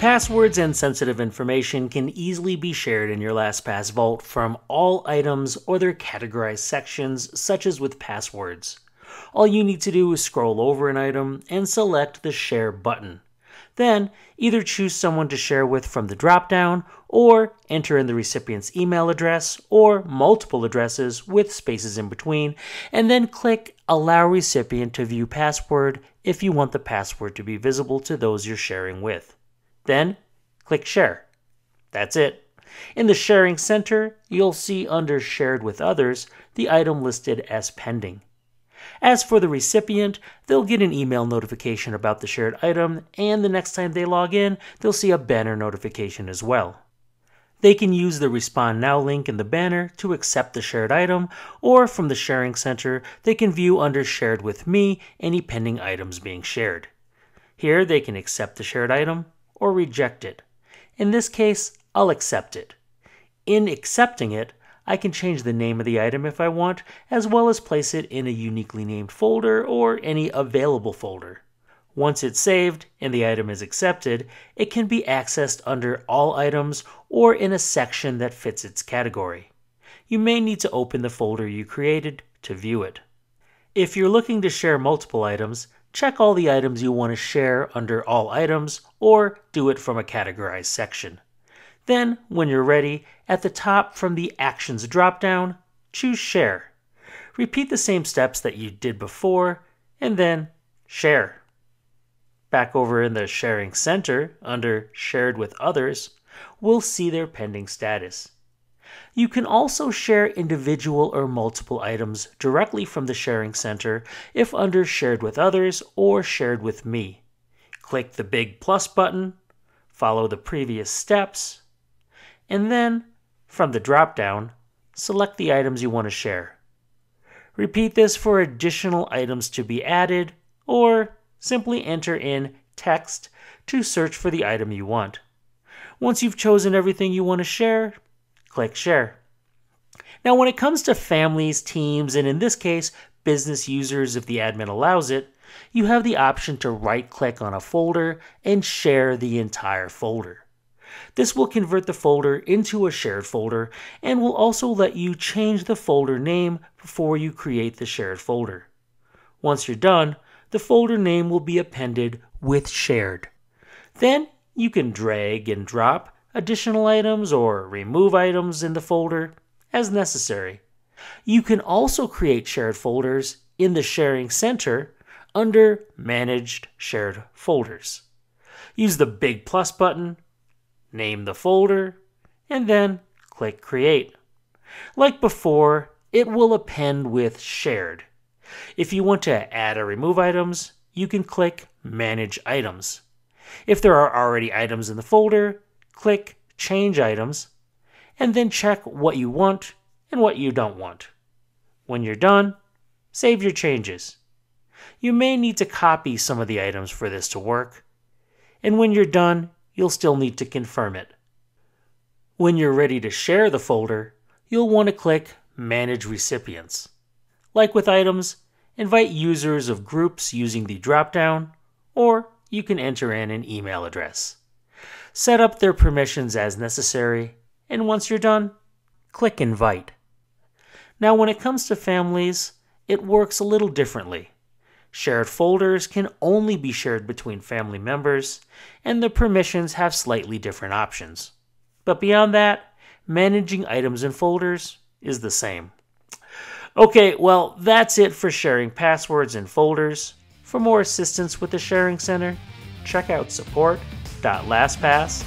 Passwords and sensitive information can easily be shared in your LastPass Vault from all items or their categorized sections, such as with passwords. All you need to do is scroll over an item and select the Share button. Then, either choose someone to share with from the dropdown, or enter in the recipient's email address or multiple addresses with spaces in between, and then click Allow Recipient to View Password if you want the password to be visible to those you're sharing with. Then, click Share. That's it. In the Sharing Center, you'll see under Shared with Others, the item listed as Pending. As for the recipient, they'll get an email notification about the shared item, and the next time they log in, they'll see a banner notification as well. They can use the Respond Now link in the banner to accept the shared item, or from the Sharing Center, they can view under Shared with Me any pending items being shared. Here, they can accept the shared item or reject it. In this case, I'll accept it. In accepting it, I can change the name of the item if I want, as well as place it in a uniquely named folder or any available folder. Once it's saved and the item is accepted, it can be accessed under All Items or in a section that fits its category. You may need to open the folder you created to view it. If you're looking to share multiple items, check all the items you want to share under All Items or do it from a categorized section. Then, when you're ready, at the top from the Actions dropdown, choose Share. Repeat the same steps that you did before, and then Share. Back over in the Sharing Center, under Shared with Others, we'll see their pending status. You can also share individual or multiple items directly from the Sharing Center if under Shared with Others or Shared with Me. Click the big plus button, follow the previous steps, and then, from the drop-down, select the items you want to share. Repeat this for additional items to be added, or simply enter in text to search for the item you want. Once you've chosen everything you want to share, click Share. Now, when it comes to families, teams, and in this case, business users if the admin allows it, you have the option to right-click on a folder and share the entire folder. This will convert the folder into a shared folder and will also let you change the folder name before you create the shared folder. Once you're done, the folder name will be appended with Shared. Then you can drag and drop additional items or remove items in the folder as necessary. You can also create shared folders in the Sharing Center under Managed Shared Folders. Use the big plus button, name the folder, and then click Create. Like before, it will append with Shared. If you want to add or remove items, you can click Manage Items. If there are already items in the folder, click Change Items, and then check what you want and what you don't want. When you're done, save your changes. You may need to copy some of the items for this to work, and when you're done, you'll still need to confirm it. When you're ready to share the folder, you'll want to click Manage Recipients. Like with items, invite users of groups using the drop-down, or you can enter in an email address. Set up their permissions as necessary, and once you're done, click Invite. Now, when it comes to families, it works a little differently. Shared folders can only be shared between family members, and the permissions have slightly different options. But beyond that, managing items and folders is the same. Okay, well, that's it for sharing passwords and folders. For more assistance with the Sharing Center, check out support.lastpass.com.